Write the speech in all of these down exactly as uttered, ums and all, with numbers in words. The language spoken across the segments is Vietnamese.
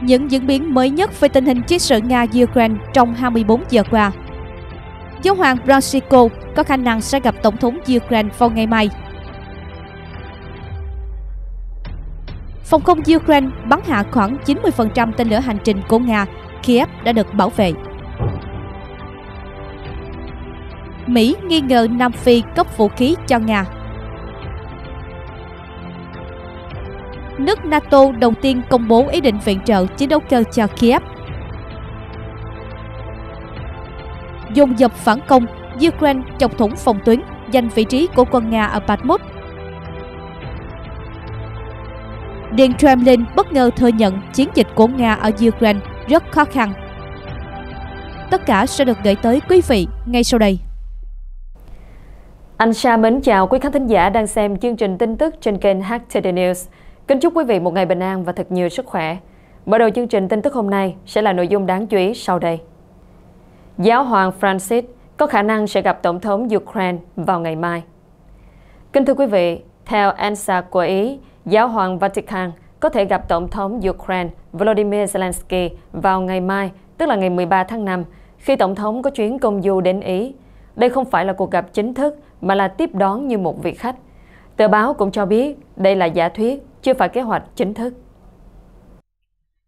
những diễn biến mới nhất về tình hình chiến sự Nga-Ukraine trong hai mươi bốn giờ qua. Giáo hoàng Francisco có khả năng sẽ gặp Tổng thống Ukraine vào ngày mai. Phòng không Ukraine bắn hạ khoảng chín mươi phần trăm tên lửa hành trình của Nga, Kiev đã được bảo vệ. Mỹ nghi ngờ Nam Phi cấp vũ khí cho Nga. Nước NATO đầu tiên công bố ý định viện trợ chiến đấu cơ cho Kiev. Dồn dập phản công, Ukraine chọc thủng phòng tuyến, giành vị trí của quân Nga ở Bakhmut. Điện Kremlin bất ngờ thừa nhận chiến dịch của Nga ở Ukraine rất khó khăn. Tất cả sẽ được gửi tới quý vị ngay sau đây. Anh Sa mến chào quý khán thính giả đang xem chương trình tin tức trên kênh hát tê đê News. Kính chúc quý vị một ngày bình an và thật nhiều sức khỏe. Mở đầu chương trình tin tức hôm nay sẽ là nội dung đáng chú ý sau đây. Giáo hoàng Francis có khả năng sẽ gặp Tổng thống Ukraine vào ngày mai. Kính thưa quý vị, theo Ansa của Ý, Giáo hoàng Vatican có thể gặp Tổng thống Ukraine Vladimir Zelensky vào ngày mai, tức là ngày mười ba tháng năm, khi Tổng thống có chuyến công du đến Ý. Đây không phải là cuộc gặp chính thức, mà là tiếp đón như một vị khách. Tờ báo cũng cho biết đây là giả thuyết, chưa phải kế hoạch chính thức.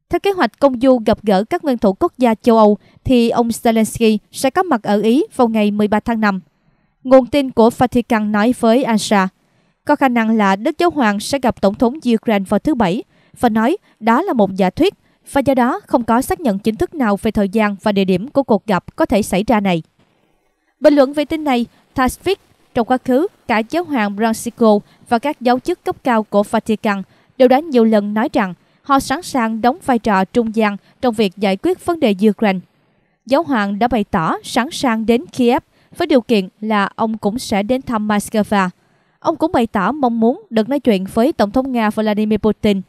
Theo kế hoạch công du gặp gỡ các nguyên thủ quốc gia châu Âu, thì ông Zelensky sẽ có mặt ở Ý vào ngày mười ba tháng năm. Nguồn tin của Vatican nói với Ansa, có khả năng là Đức Giáo Hoàng sẽ gặp Tổng thống Ukraine vào thứ Bảy và nói đó là một giả thuyết và do đó không có xác nhận chính thức nào về thời gian và địa điểm của cuộc gặp có thể xảy ra này. Bình luận về tin này, Tasvik, trong quá khứ, cả Giáo hoàng Francisco và các giáo chức cấp cao của Vatican đều đã nhiều lần nói rằng họ sẵn sàng đóng vai trò trung gian trong việc giải quyết vấn đề Ukraine. Giáo hoàng đã bày tỏ sẵn sàng đến Kiev với điều kiện là ông cũng sẽ đến thăm Moscow. Ông cũng bày tỏ mong muốn được nói chuyện với Tổng thống Nga Vladimir Putin.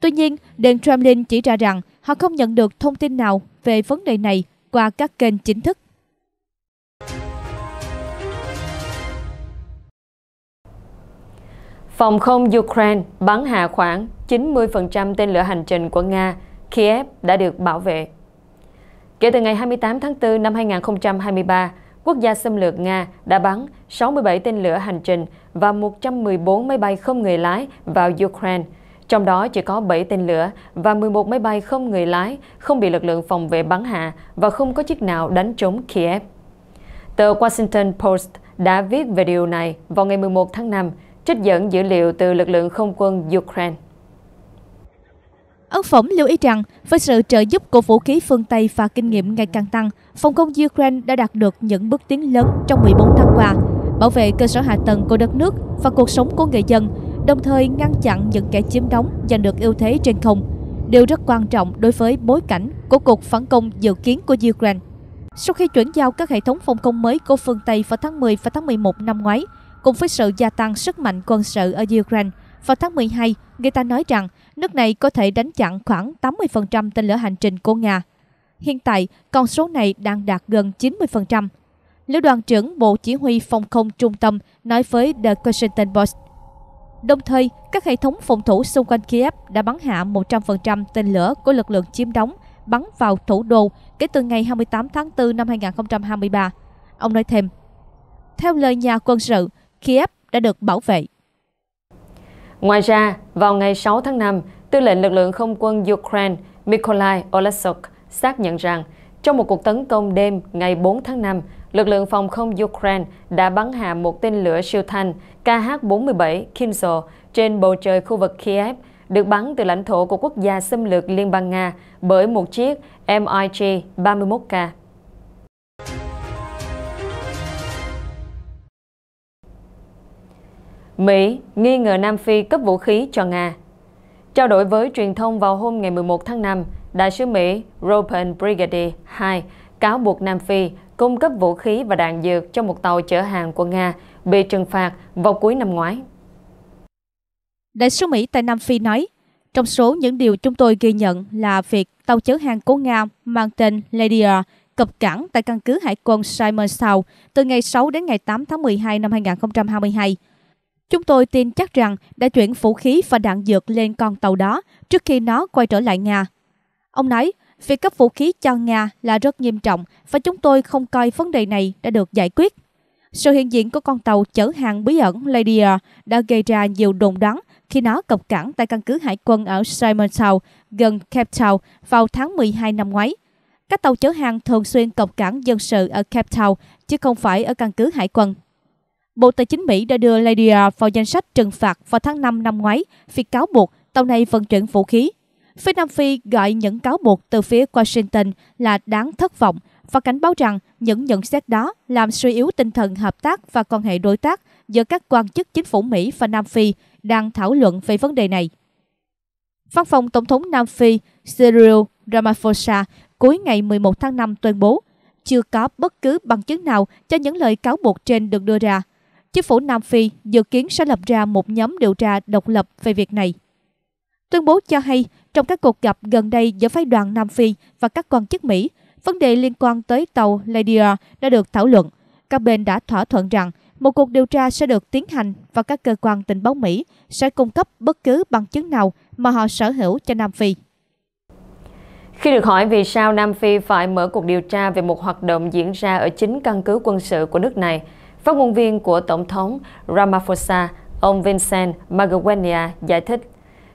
Tuy nhiên, Điện Kremlin chỉ ra rằng họ không nhận được thông tin nào về vấn đề này qua các kênh chính thức. Phòng không Ukraine bắn hạ khoảng chín mươi phần trăm tên lửa hành trình của Nga, Kiev đã được bảo vệ. Kể từ ngày hai mươi tám tháng tư năm hai nghìn không trăm hai mươi ba, quốc gia xâm lược Nga đã bắn sáu mươi bảy tên lửa hành trình và một trăm mười bốn máy bay không người lái vào Ukraine, trong đó chỉ có bảy tên lửa và mười một máy bay không người lái không bị lực lượng phòng vệ bắn hạ và không có chiếc nào đánh trúng Kiev. Tờ Washington Post đã viết về điều này vào ngày mười một tháng năm, trích dẫn dữ liệu từ lực lượng không quân Ukraine. Ấn Phẩm lưu ý rằng, với sự trợ giúp của vũ khí phương Tây và kinh nghiệm ngày càng tăng, phòng không Ukraine đã đạt được những bước tiến lớn trong mười bốn tháng qua, bảo vệ cơ sở hạ tầng của đất nước và cuộc sống của người dân, đồng thời ngăn chặn những kẻ chiếm đóng giành được ưu thế trên không. Điều rất quan trọng đối với bối cảnh của cuộc phản công dự kiến của Ukraine. Sau khi chuyển giao các hệ thống phòng không mới của phương Tây vào tháng mười và tháng mười một năm ngoái, cùng với sự gia tăng sức mạnh quân sự ở Ukraine, vào tháng mười hai, người ta nói rằng nước này có thể đánh chặn khoảng tám mươi phần trăm tên lửa hành trình của Nga. Hiện tại, con số này đang đạt gần chín mươi phần trăm. Lữ đoàn trưởng Bộ Chỉ huy Phòng không Trung tâm nói với The Washington Post. Đồng thời, các hệ thống phòng thủ xung quanh Kiev đã bắn hạ một trăm phần trăm tên lửa của lực lượng chiếm đóng bắn vào thủ đô kể từ ngày hai mươi tám tháng tư năm hai nghìn không trăm hai mươi ba. Ông nói thêm, theo lời nhà quân sự, Kiev đã được bảo vệ. Ngoài ra, vào ngày sáu tháng năm, Tư lệnh lực lượng không quân Ukraine Mykolai Olesuk xác nhận rằng trong một cuộc tấn công đêm ngày bốn tháng năm, lực lượng phòng không Ukraine đã bắn hạ một tên lửa siêu thanh Kh bốn mươi bảy Kimso trên bầu trời khu vực Kiev, được bắn từ lãnh thổ của quốc gia xâm lược Liên bang Nga bởi một chiếc MiG ba mươi mốt K. Mỹ nghi ngờ Nam Phi cấp vũ khí cho Nga. Trao đổi với truyền thông vào hôm ngày mười một tháng năm, Đại sứ Mỹ Robin Brigadier đệ nhị cáo buộc Nam Phi cung cấp vũ khí và đạn dược cho một tàu chở hàng của Nga bị trừng phạt vào cuối năm ngoái. Đại sứ Mỹ tại Nam Phi nói, trong số những điều chúng tôi ghi nhận là việc tàu chở hàng của Nga mang tên Lady R cập cảng tại căn cứ hải quân Simonov từ ngày sáu đến ngày tám tháng mười hai năm hai nghìn không trăm hai mươi hai. Chúng tôi tin chắc rằng đã chuyển vũ khí và đạn dược lên con tàu đó trước khi nó quay trở lại Nga. Ông nói, việc cấp vũ khí cho Nga là rất nghiêm trọng và chúng tôi không coi vấn đề này đã được giải quyết. Sự hiện diện của con tàu chở hàng bí ẩn Lady R đã gây ra nhiều đồn đoán khi nó cập cảng tại căn cứ hải quân ở Simontown gần Cape Town vào tháng mười hai năm ngoái. Các tàu chở hàng thường xuyên cập cảng dân sự ở Cape Town chứ không phải ở căn cứ hải quân. Bộ Tài chính Mỹ đã đưa Lady R vào danh sách trừng phạt vào tháng năm năm ngoái vì cáo buộc tàu này vận chuyển vũ khí. Phía Nam Phi gọi những cáo buộc từ phía Washington là đáng thất vọng và cảnh báo rằng những nhận xét đó làm suy yếu tinh thần hợp tác và quan hệ đối tác giữa các quan chức chính phủ Mỹ và Nam Phi đang thảo luận về vấn đề này. Văn phòng Tổng thống Nam Phi Cyril Ramaphosa cuối ngày mười một tháng năm tuyên bố chưa có bất cứ bằng chứng nào cho những lời cáo buộc trên được đưa ra. Chính phủ Nam Phi dự kiến sẽ lập ra một nhóm điều tra độc lập về việc này. Tuyên bố cho hay, trong các cuộc gặp gần đây giữa phái đoàn Nam Phi và các quan chức Mỹ, vấn đề liên quan tới tàu Lady R đã được thảo luận. Các bên đã thỏa thuận rằng một cuộc điều tra sẽ được tiến hành và các cơ quan tình báo Mỹ sẽ cung cấp bất cứ bằng chứng nào mà họ sở hữu cho Nam Phi. Khi được hỏi vì sao Nam Phi phải mở cuộc điều tra về một hoạt động diễn ra ở chính căn cứ quân sự của nước này, phát ngôn viên của Tổng thống Ramaphosa, ông Vincent Magwanya giải thích,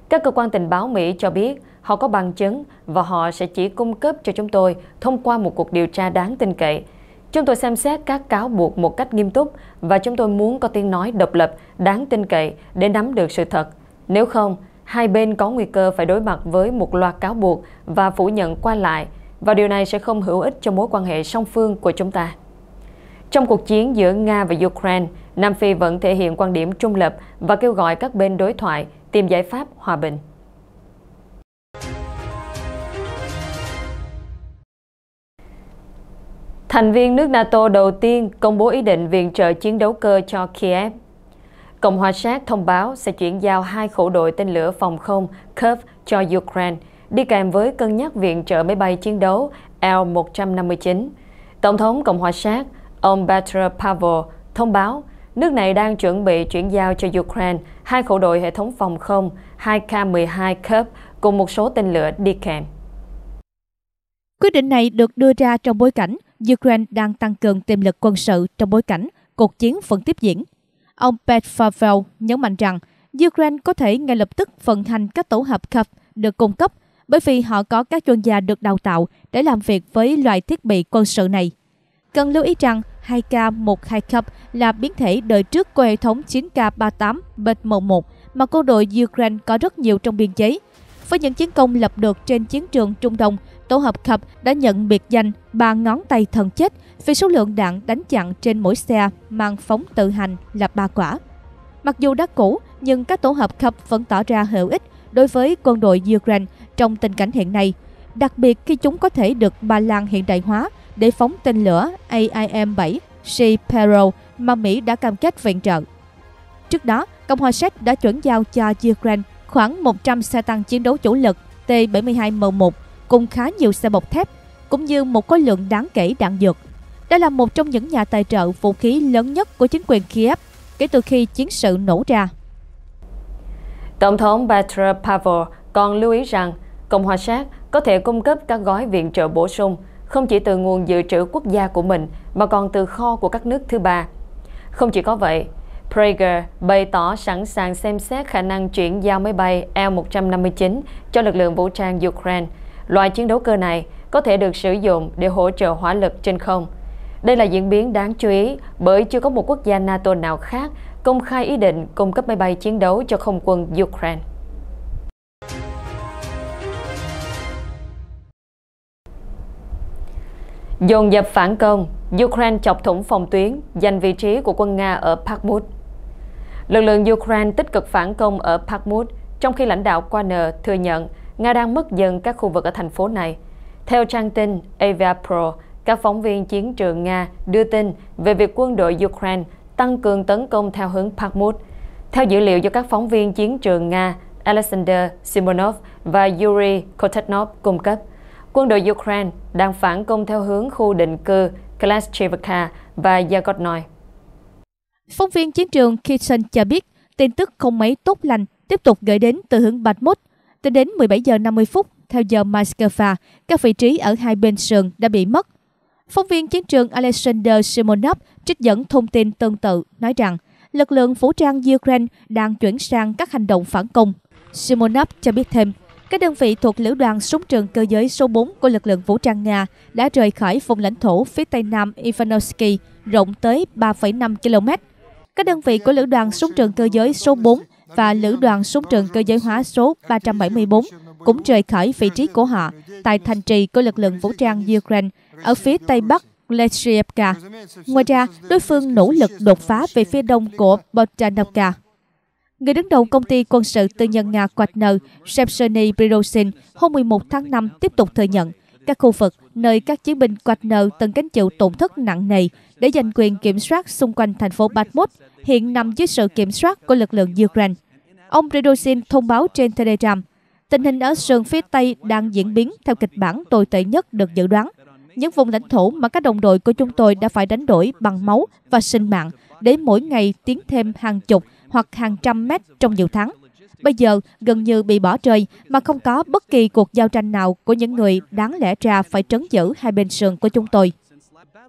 các cơ quan tình báo Mỹ cho biết họ có bằng chứng và họ sẽ chỉ cung cấp cho chúng tôi thông qua một cuộc điều tra đáng tin cậy. Chúng tôi xem xét các cáo buộc một cách nghiêm túc và chúng tôi muốn có tiếng nói độc lập, đáng tin cậy để nắm được sự thật. Nếu không, hai bên có nguy cơ phải đối mặt với một loạt cáo buộc và phủ nhận qua lại và điều này sẽ không hữu ích cho mối quan hệ song phương của chúng ta. Trong cuộc chiến giữa Nga và Ukraine, Nam Phi vẫn thể hiện quan điểm trung lập và kêu gọi các bên đối thoại tìm giải pháp hòa bình. Thành viên nước NATO đầu tiên công bố ý định viện trợ chiến đấu cơ cho Kiev. Cộng hòa Séc thông báo sẽ chuyển giao hai khẩu đội tên lửa phòng không Curve cho Ukraine, đi kèm với cân nhắc viện trợ máy bay chiến đấu L một năm chín. Tổng thống Cộng hòa Séc, ông Petr Pavel, thông báo nước này đang chuẩn bị chuyển giao cho Ukraine hai khẩu đội hệ thống phòng không hai K mười hai Curve cùng một số tên lửa đi kèm. Quyết định này được đưa ra trong bối cảnh Ukraine đang tăng cường tiềm lực quân sự trong bối cảnh cuộc chiến vẫn tiếp diễn. Ông Petr Pavel nhấn mạnh rằng Ukraine có thể ngay lập tức vận hành các tổ hợp Curve được cung cấp bởi vì họ có các chuyên gia được đào tạo để làm việc với loại thiết bị quân sự này. Cần lưu ý rằng hai K mười hai Cup là biến thể đời trước của hệ thống chín K ba mươi tám B mười một mà quân đội Ukraine có rất nhiều trong biên chế. Với những chiến công lập được trên chiến trường Trung Đông, tổ hợp Cup đã nhận biệt danh ba ngón tay thần chết vì số lượng đạn đánh chặn trên mỗi xe mang phóng tự hành là ba quả. Mặc dù đã cũ, nhưng các tổ hợp Cup vẫn tỏ ra hữu ích đối với quân đội Ukraine trong tình cảnh hiện nay, đặc biệt khi chúng có thể được Ba Lan hiện đại hóa để phóng tên lửa A I M bảy Sparrow mà Mỹ đã cam kết viện trợ. Trước đó, Cộng hòa Séc đã chuyển giao cho Ukraine khoảng một trăm xe tăng chiến đấu chủ lực T bảy mươi hai M một cùng khá nhiều xe bọc thép, cũng như một khối lượng đáng kể đạn dược. Đây là một trong những nhà tài trợ vũ khí lớn nhất của chính quyền Kiev kể từ khi chiến sự nổ ra. Tổng thống Petr Pavel còn lưu ý rằng Cộng hòa Séc có thể cung cấp các gói viện trợ bổ sung không chỉ từ nguồn dự trữ quốc gia của mình mà còn từ kho của các nước thứ ba. Không chỉ có vậy, Prager bày tỏ sẵn sàng xem xét khả năng chuyển giao máy bay L một năm chín cho lực lượng vũ trang Ukraine. Loại chiến đấu cơ này có thể được sử dụng để hỗ trợ hỏa lực trên không. Đây là diễn biến đáng chú ý bởi chưa có một quốc gia NATO nào khác công khai ý định cung cấp máy bay chiến đấu cho không quân Ukraine. Dồn dập phản công, Ukraine chọc thủng phòng tuyến, giành vị trí của quân Nga ở Bakhmut. Lực lượng Ukraine tích cực phản công ở Bakhmut, trong khi lãnh đạo Wagner thừa nhận Nga đang mất dần các khu vực ở thành phố này. Theo trang tin Avia Pro, các phóng viên chiến trường Nga đưa tin về việc quân đội Ukraine tăng cường tấn công theo hướng Bakhmut. Theo dữ liệu do các phóng viên chiến trường Nga Alexander Simonov và Yuri Kotenkov cung cấp, quân đội Ukraine đang phản công theo hướng khu định cư Klashchivka và Yagodnoy. Phóng viên chiến trường Kitson cho biết tin tức không mấy tốt lành tiếp tục gửi đến từ hướng Bakhmut. Tính đến mười bảy giờ năm mươi phút theo giờ Moscow, các vị trí ở hai bên sườn đã bị mất. Phóng viên chiến trường Alexander Simonov trích dẫn thông tin tương tự, nói rằng lực lượng vũ trang Ukraine đang chuyển sang các hành động phản công. Simonov cho biết thêm, các đơn vị thuộc Lữ đoàn Súng trường Cơ giới số bốn của lực lượng vũ trang Nga đã rời khỏi vùng lãnh thổ phía tây nam Ivanovsky, rộng tới ba phẩy năm ki lô mét. Các đơn vị của Lữ đoàn Súng trường Cơ giới số bốn và Lữ đoàn Súng trường Cơ giới hóa số ba trăm bảy mươi bốn cũng rời khỏi vị trí của họ tại thành trì của lực lượng vũ trang Ukraine ở phía tây bắc Ledyivka. Ngoài ra, đối phương nỗ lực đột phá về phía đông của Bogdanovka. Người đứng đầu công ty quân sự tư nhân Nga Wagner, Yevgeny Prigozhin, hôm mười một tháng năm tiếp tục thừa nhận các khu vực nơi các chiến binh Wagner từng gánh chịu tổn thất nặng nề để giành quyền kiểm soát xung quanh thành phố Bakhmut hiện nằm dưới sự kiểm soát của lực lượng Ukraine. Ông Prigozhin thông báo trên Telegram, tình hình ở sườn phía Tây đang diễn biến theo kịch bản tồi tệ nhất được dự đoán. Những vùng lãnh thổ mà các đồng đội của chúng tôi đã phải đánh đổi bằng máu và sinh mạng để mỗi ngày tiến thêm hàng chục hoặc hàng trăm mét trong nhiều tháng. Bây giờ gần như bị bỏ rơi mà không có bất kỳ cuộc giao tranh nào của những người đáng lẽ ra phải trấn giữ hai bên sườn của chúng tôi.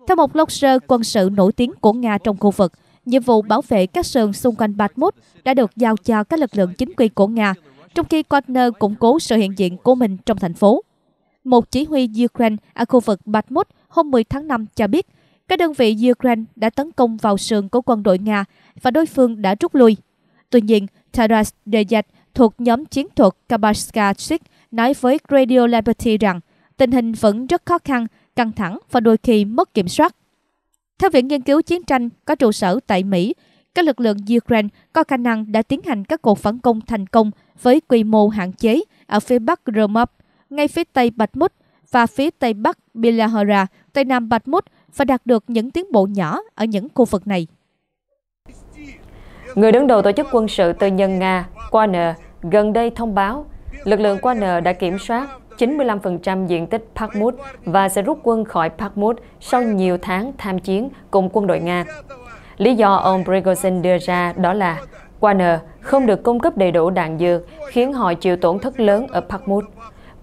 Theo một blogger quân sự nổi tiếng của Nga trong khu vực, nhiệm vụ bảo vệ các sườn xung quanh Bakhmut đã được giao cho các lực lượng chính quy của Nga, trong khi Wagner củng cố sự hiện diện của mình trong thành phố. Một chỉ huy Ukraine ở khu vực Bakhmut hôm mười tháng năm cho biết các đơn vị Ukraine đã tấn công vào sườn của quân đội Nga và đối phương đã rút lui. Tuy nhiên, Taras Derzhak thuộc nhóm chiến thuật Kabarska-Chik nói với Radio Liberty rằng tình hình vẫn rất khó khăn, căng thẳng và đôi khi mất kiểm soát. Theo Viện Nghiên cứu Chiến tranh có trụ sở tại Mỹ, các lực lượng Ukraine có khả năng đã tiến hành các cuộc phản công thành công với quy mô hạn chế ở phía bắc Romov, ngay phía tây Bakhmut và phía tây bắc Bilahora, tây nam Bakhmut và đạt được những tiến bộ nhỏ ở những khu vực này. Người đứng đầu tổ chức quân sự tư nhân Nga, Wagner, gần đây thông báo lực lượng Wagner đã kiểm soát chín mươi lăm phần trăm diện tích Bakhmut và sẽ rút quân khỏi Bakhmut sau nhiều tháng tham chiến cùng quân đội Nga. Lý do ông Prigozhin đưa ra đó là Wagner không được cung cấp đầy đủ đạn dược, khiến họ chịu tổn thất lớn ở Bakhmut.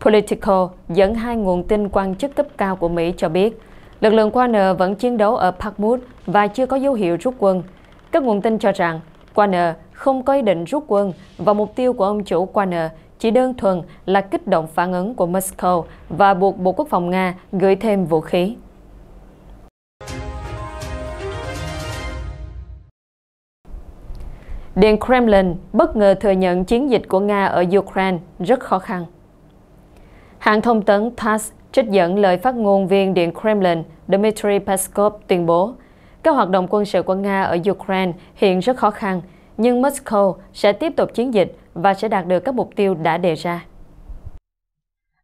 Politico dẫn hai nguồn tin quan chức cấp cao của Mỹ cho biết lực lượng Wagner vẫn chiến đấu ở Bakhmut và chưa có dấu hiệu rút quân. Các nguồn tin cho rằng Wagner không có ý định rút quân và mục tiêu của ông chủ Wagner chỉ đơn thuần là kích động phản ứng của Moscow và buộc Bộ Quốc phòng Nga gửi thêm vũ khí. Điện Kremlin bất ngờ thừa nhận chiến dịch của Nga ở Ukraine rất khó khăn. Hãng thông tấn tát ét trích dẫn lời phát ngôn viên Điện Kremlin Dmitry Peskov tuyên bố các hoạt động quân sự của Nga ở Ukraine hiện rất khó khăn, nhưng Moscow sẽ tiếp tục chiến dịch và sẽ đạt được các mục tiêu đã đề ra.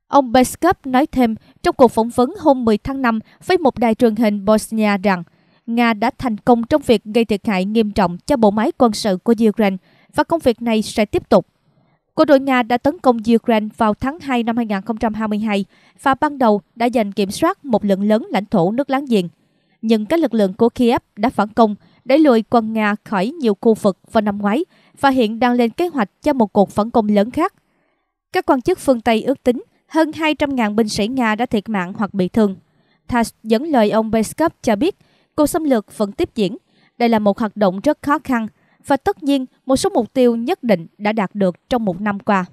Ông Peskov nói thêm trong cuộc phỏng vấn hôm mười tháng năm với một đài truyền hình Bosnia rằng Nga đã thành công trong việc gây thiệt hại nghiêm trọng cho bộ máy quân sự của Ukraine và công việc này sẽ tiếp tục. Quân đội Nga đã tấn công Ukraine vào tháng hai năm hai nghìn không trăm hai mươi hai và ban đầu đã giành kiểm soát một lượng lớn lãnh thổ nước láng giềng. Nhưng các lực lượng của Kiev đã phản công, đẩy lùi quân Nga khỏi nhiều khu vực vào năm ngoái và hiện đang lên kế hoạch cho một cuộc phản công lớn khác. Các quan chức phương Tây ước tính hơn hai trăm nghìn binh sĩ Nga đã thiệt mạng hoặc bị thương. tát ét dẫn lời ông Peskov cho biết cuộc xâm lược vẫn tiếp diễn. Đây là một hoạt động rất khó khăn và tất nhiên một số mục tiêu nhất định đã đạt được trong một năm qua.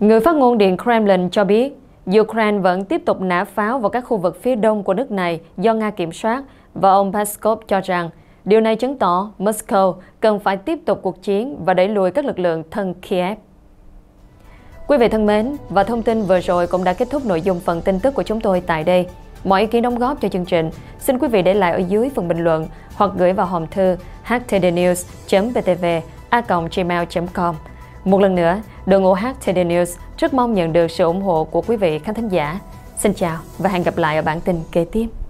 Người phát ngôn Điện Kremlin cho biết Ukraine vẫn tiếp tục nã pháo vào các khu vực phía đông của nước này do Nga kiểm soát và ông Peskov cho rằng điều này chứng tỏ Moscow cần phải tiếp tục cuộc chiến và đẩy lùi các lực lượng thân Kiev. Quý vị thân mến, và thông tin vừa rồi cũng đã kết thúc nội dung phần tin tức của chúng tôi tại đây. Mọi ý kiến đóng góp cho chương trình, xin quý vị để lại ở dưới phần bình luận hoặc gửi vào hòm thư h t d news chấm b t v a còng gmail chấm com. Một lần nữa, đội ngũ hát tê đê News rất mong nhận được sự ủng hộ của quý vị khán thính giả. Xin chào và hẹn gặp lại ở bản tin kế tiếp.